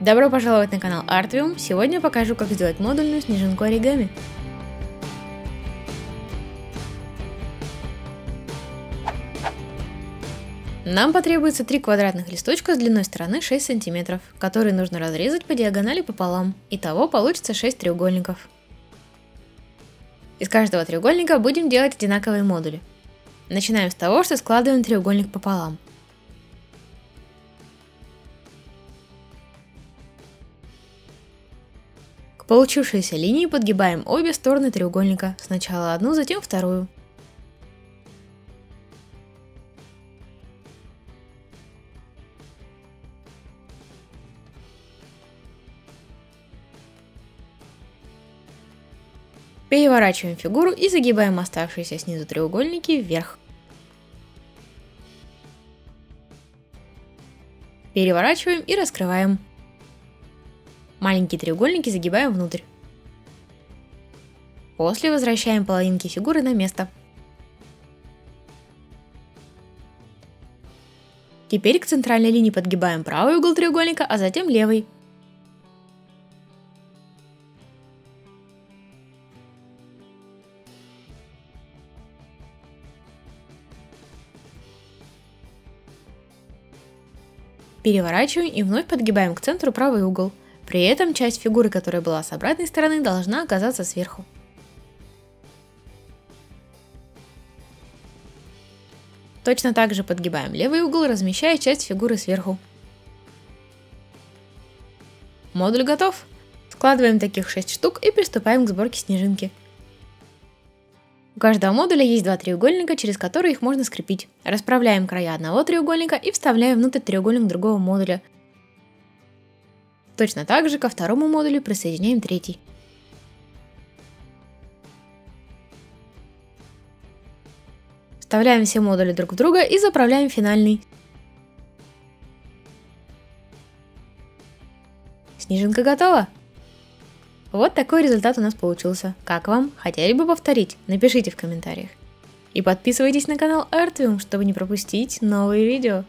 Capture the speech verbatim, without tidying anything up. Добро пожаловать на канал Artvium. Сегодня покажу, как сделать модульную снежинку оригами. Нам потребуется три квадратных листочка с длиной стороны шесть сантиметров, которые нужно разрезать по диагонали пополам. Итого получится шесть треугольников. Из каждого треугольника будем делать одинаковые модули. Начинаем с того, что складываем треугольник пополам. К получившейся линии подгибаем обе стороны треугольника, сначала одну, затем вторую. Переворачиваем фигуру и загибаем оставшиеся снизу треугольники вверх. Переворачиваем и раскрываем. Маленькие треугольники загибаем внутрь. После возвращаем половинки фигуры на место. Теперь к центральной линии подгибаем правый угол треугольника, а затем левый. Переворачиваем и вновь подгибаем к центру правый угол. При этом часть фигуры, которая была с обратной стороны, должна оказаться сверху. Точно так же подгибаем левый угол, размещая часть фигуры сверху. Модуль готов! Складываем таких шесть штук и приступаем к сборке снежинки. У каждого модуля есть два треугольника, через которые их можно скрепить. Расправляем края одного треугольника и вставляем внутрь треугольник другого модуля. Точно так же ко второму модулю присоединяем третий. Вставляем все модули друг в друга и заправляем финальный. Снежинка готова! Вот такой результат у нас получился. Как вам? Хотели бы повторить? Напишите в комментариях. И подписывайтесь на канал Artvium, чтобы не пропустить новые видео.